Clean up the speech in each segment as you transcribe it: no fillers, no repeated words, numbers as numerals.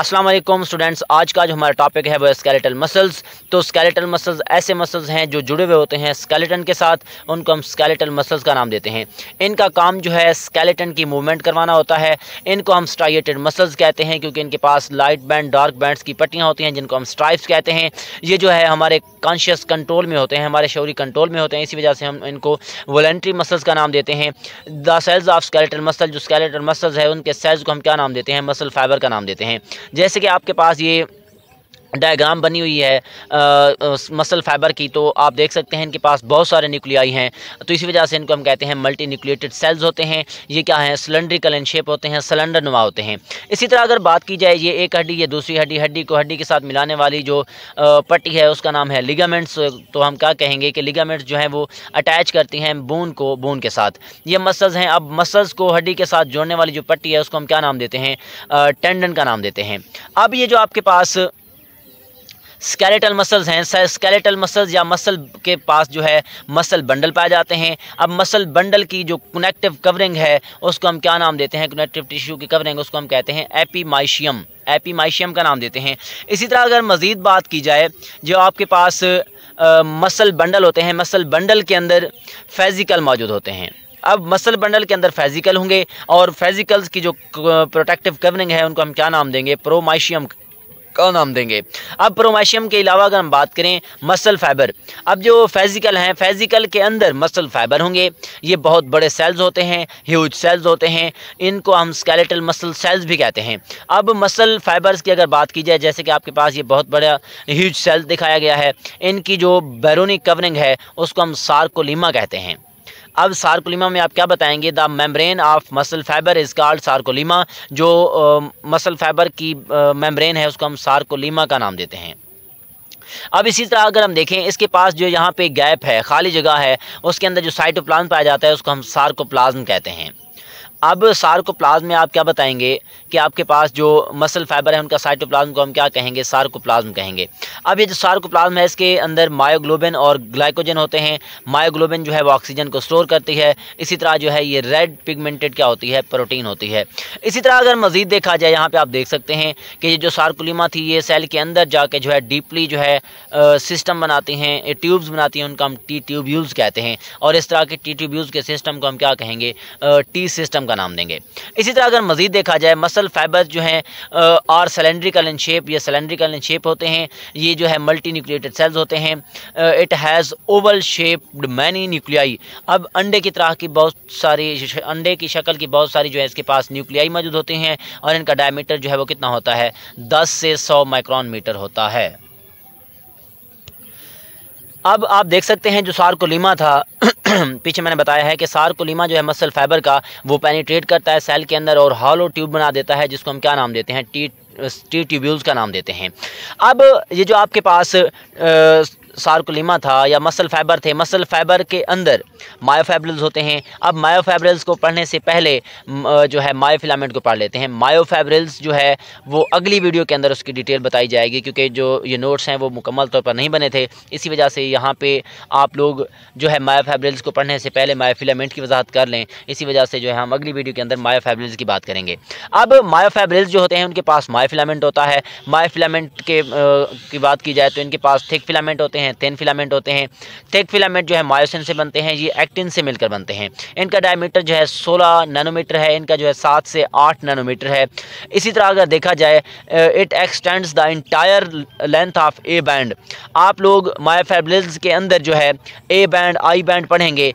अस्सलाम वालेकुम स्टूडेंट्स, आज का जो हमारा टॉपिक है वो स्केलेटल मसल्स। तो स्केलेटल मसल्स ऐसे मसल्स हैं जो जुड़े हुए होते हैं स्केलेटन के साथ, उनको हम स्केलेटल मसल्स का नाम देते हैं। इनका काम जो है स्केलेटन की मूवमेंट करवाना होता है। इनको हम स्ट्राइएटेड मसल्स कहते हैं क्योंकि इनके पास लाइट बैंड डार्क बैंड्स की पट्टियाँ होती हैं जिनको हम स्ट्राइप्स कहते हैं। ये जो है हमारे कॉन्शियस कंट्रोल में होते हैं, हमारे शऊरी कंट्रोल में होते हैं, इसी वजह से हम इनको वॉलंटरी मसल्स का नाम देते हैं। The cells of skeletal muscle, जो स्केलेटल मसल्स है उनके सेल्स को हम क्या नाम देते हैं, मसल फाइबर का नाम देते हैं। जैसे कि आपके पास ये डायग्राम बनी हुई है मसल फाइबर की, तो आप देख सकते हैं इनके पास बहुत सारे न्यूक्लियाई हैं, तो इसी वजह से इनको हम कहते हैं मल्टी न्यूक्लिएटेड सेल्स होते हैं। ये क्या है, सिलेंड्रिकल इन शेप होते हैं, सिलेंडर नुमा होते हैं। इसी तरह अगर बात की जाए, ये एक हड्डी, ये दूसरी हड्डी, हड्डी को हड्डी के साथ मिलाने वाली जो पट्टी है उसका नाम है लिगामेंट्स। तो हम क्या कहेंगे कि लिगामेंट्स जो हैं वो अटैच करती हैं बोन को बोन के साथ। ये मसल्स हैं। अब मसल्स को हड्डी के साथ जोड़ने वाली जो पट्टी है उसको हम क्या नाम देते हैं, टेंडन का नाम देते हैं। अब ये जो आपके पास स्केलेटल मसल्स हैं, स्केलेटल मसल्स या मसल के पास जो है मसल बंडल पाए जाते हैं। अब मसल बंडल की जो कनेक्टिव कवरिंग है उसको हम क्या नाम देते हैं, कनेक्टिव टिश्यू की कवरिंग, उसको हम कहते हैं एपिमाइशियम, एपिमाइशियम का नाम देते हैं। इसी तरह अगर मज़ीद बात की जाए, जो आपके पास मसल बंडल होते हैं, मसल बंडल के अंदर फेजिकल मौजूद होते हैं। अब मसल बंडल के अंदर फेजिकल होंगे और फेजिकल्स की जो प्रोटेक्टिव कवरिंग है उनको हम क्या नाम देंगे, प्रोमाइशियम का नाम देंगे। अब प्रोमाइशियम के अलावा अगर हम बात करें मसल फाइबर, अब जो फेजिकल हैं, फेजिकल के अंदर मसल फाइबर होंगे। ये बहुत बड़े सेल्स होते हैं, ह्यूज सेल्स होते हैं, इनको हम स्केलेटल मसल सेल्स भी कहते हैं। अब मसल फाइबर्स की अगर बात की जाए, जैसे कि आपके पास ये बहुत बड़ा ह्यूज सेल दिखाया गया है, इनकी जो बैरूनी कवरिंग है उसको हम सार्कोलेमा कहते हैं। अब सार्कोलेमा में आप क्या बताएंगे, the membrane of muscle fibre is called sarcolemma. जो मसल फाइबर की मेम्ब्रेन है उसको हम सार्कोलेमा का नाम देते हैं। अब इसी तरह अगर हम देखें, इसके पास जो यहाँ पे गैप है, खाली जगह है, उसके अंदर जो साइटोप्लाज्म पाया जाता है उसको हम सार्कोप्लाज्म कहते हैं। अब सार्कोप्लाज्म में आप क्या बताएंगे कि आपके पास जो मसल फाइबर है उनका साइटोप्लाज्म को हम क्या कहेंगे, सार्कोप्लाज्म कहेंगे। अब ये जो सार्कोप्लाज्म है इसके अंदर मायोग्लोबिन और ग्लाइकोजन होते हैं। मायोग्लोबिन जो है वो ऑक्सीजन को स्टोर करती है। इसी तरह जो है ये रेड पिगमेंटेड क्या होती है, प्रोटीन होती है। इसी तरह अगर मजीद देखा जाए, यहाँ पर आप देख सकते हैं कि ये जो सार्कोलेमा थी ये सेल के अंदर जाके जो है डीपली जो है सिस्टम बनाती हैं, ट्यूब्स बनाती हैं, उनका हम टी ट्यूब्यूल्स कहते हैं। और इस तरह के टी ट्यूब्यूल्स के सिस्टम को हम क्या कहेंगे, टी सिस्टम का नाम देंगे। इसी तरह अगर मजीद देखा जाए, मसल फाइबर जो हैं और सिलेंड्रिकल इन शेप, ये सिलेंड्रिकल इन शेप होते हैं। ये जो है मल्टी न्यूक्लिएटेड सेल्स होते हैं। It has oval shaped many nuclei. अब अंडे की तरह की बहुत सारी, अंडे की शक्ल की बहुत सारी जो है इसके पास न्यूक्लियाई मौजूद होते हैं। और इनका डायमीटर जो है वो कितना होता है, 10 से 100 माइक्रोन मीटर होता है। अब आप देख सकते हैं जो सार्कोलेमा था पीछे मैंने बताया है कि सार्कोलेमा जो है मसल फाइबर का, वो पेनिट्रेट करता है सेल के अंदर और हॉलो ट्यूब बना देता है जिसको हम क्या नाम देते हैं, टी ट्यूब्यूल्स का नाम देते हैं। अब ये जो आपके पास सार्कोलेमा था या मसल फाइबर थे, मसल फाइबर के अंदर मायोफिब्रिल्स होते हैं। अब मायोफिब्रिल्स को पढ़ने से पहले जो है मायोफिलामेंट को पढ़ लेते हैं। मायोफिब्रिल्स जो है वो अगली वीडियो के अंदर उसकी डिटेल बताई जाएगी क्योंकि जो ये नोट्स हैं वो मुकम्मल तौर पर नहीं बने थे, इसी वजह से यहाँ पे आप लोग जो है मायोफिब्रिल्स को पढ़ने से पहले मायोफिलामेंट की वजाहत कर लें। इसी वजह से जो है हम अगली वीडियो के अंदर मायोफिब्रिल्स की बात करेंगे। अब मायोफिब्रिल्स जो होते हैं उनके पास मायोफिलामेंट होता है। मायोफिलामेंट की बात की जाए तो इनके पास थिक फिलामेंट होते हैं, थिन फिलामेंट होते हैं। थिक फिलामेंट जो है मायोसिन से बनते हैं, ये एक्टिन से मिलकर बनते हैं। इनका डायमीटर जो है 16 नैनोमीटर है, इनका जो है 7 से 8 नैनोमीटर है। इसी तरह अगर देखा जाए, it extends the entire length of A band. आप लोग मायोफिब्रिल्स के अंदर जो है ए बैंड, आई बैंड पढ़ेंगे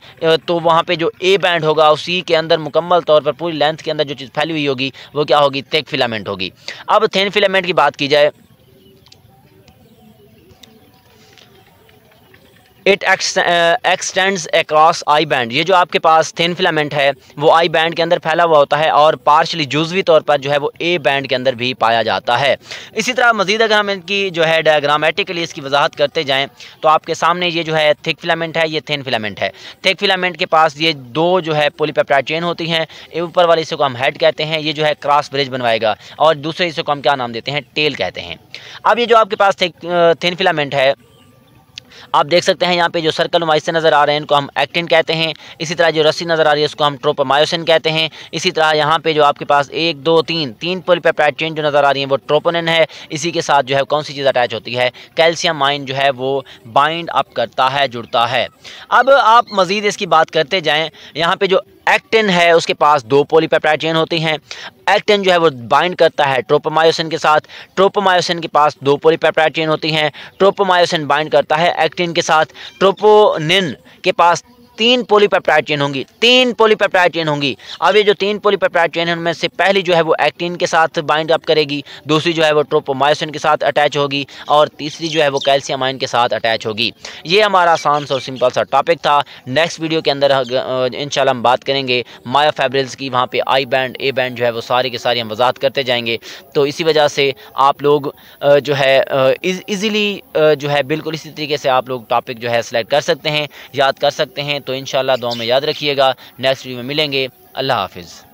तो वहाँ पे जो ए बैंड होगा उसी के अंदर मुकम्मल तौर पर पूरी लेंथ के अंदर जो चीज़ फैली हुई होगी वो क्या होगी, थिक फिलामेंट होगी। अब थिन फिलामेंट की बात की जाए, it extends across I band. ये जो आपके पास थिन फिलामेंट है वो आई बैंड के अंदर फैला हुआ होता है और पार्शली जुजवी तौर पर जो है वो ए बैंड के अंदर भी पाया जाता है। इसी तरह मजीद अगर हम इनकी जो है डायग्रामेटिकली इसकी वजाहत करते जाएं तो आपके सामने ये जो है थिक फिलामेंट है, ये थिन फिलामेंट है। थिक फिलामेंट के पास ये दो जो है पॉलीपेप्टाइड चेन होती हैं। ऊपर वाले हिस्से को हम हेड कहते हैं, ये जो है क्रॉस ब्रिज बनवाएगा, और दूसरे हिस्से को हम क्या नाम देते हैं, टेल कहते हैं। अब ये जो आपके पास थिन फिलामेंट है आप देख सकते हैं यहाँ पे जो सर्कल माइसिन नज़र आ रहे हैं इनको हम एक्टिन कहते हैं। इसी तरह जो रस्सी नज़र आ रही है उसको हम ट्रोपोमायोसिन कहते हैं। इसी तरह यहाँ पे जो आपके पास एक दो तीन पॉलीपेप्टाइड चेन जो नज़र आ रही है वो ट्रोपोनिन है। इसी के साथ जो है कौन सी चीज़ अटैच होती है, कैल्शियम आयन जो है वो बाइंड अप करता है, जुड़ता है। अब आप मज़ीद इसकी बात करते जाएँ, यहाँ पर जो एक्टिन है उसके पास दो पॉलीपेप्टाइड चेन होती हैं। एक्टिन जो है वो बाइंड करता है ट्रोपोमायोसिन के साथ। ट्रोपोमायोसिन के पास दो पॉलीपेप्टाइड चेन होती हैं। ट्रोपोमायोसिन बाइंड करता है एक्टिन के साथ। ट्रोपोनिन के पास तीन पॉलीपेप्टाइड चेन होंगी, तीन पॉलीपेप्टाइड चेन होंगी। अब ये जो तीन पॉलीपेप्टाइड चेन है उनमें से पहली जो है वो एक्टिन के साथ बाइंड अप करेगी, दूसरी जो है वो ट्रोपोमायोसिन के साथ अटैच होगी और तीसरी जो है वो कैल्शियम आयन के साथ अटैच होगी। ये हमारा आसान और सिंपल सा टॉपिक था। नेक्स्ट वीडियो के अंदर इंशाल्लाह हम बात करेंगे मायोफाइब्रिल्स की। वहाँ पर आई बैंड ए बैंड जो है वो सारी के सारी हम वजाहत करते जाएंगे। तो इसी वजह से आप लोग जो है ईज़िली जो है बिल्कुल इसी तरीके से आप लोग टॉपिक जो है सेलेक्ट कर सकते हैं, याद कर सकते हैं। तो इंशाल्लाह दुआ में याद रखिएगा। नेक्स्ट वीडियो में मिलेंगे। अल्लाह हाफिज़।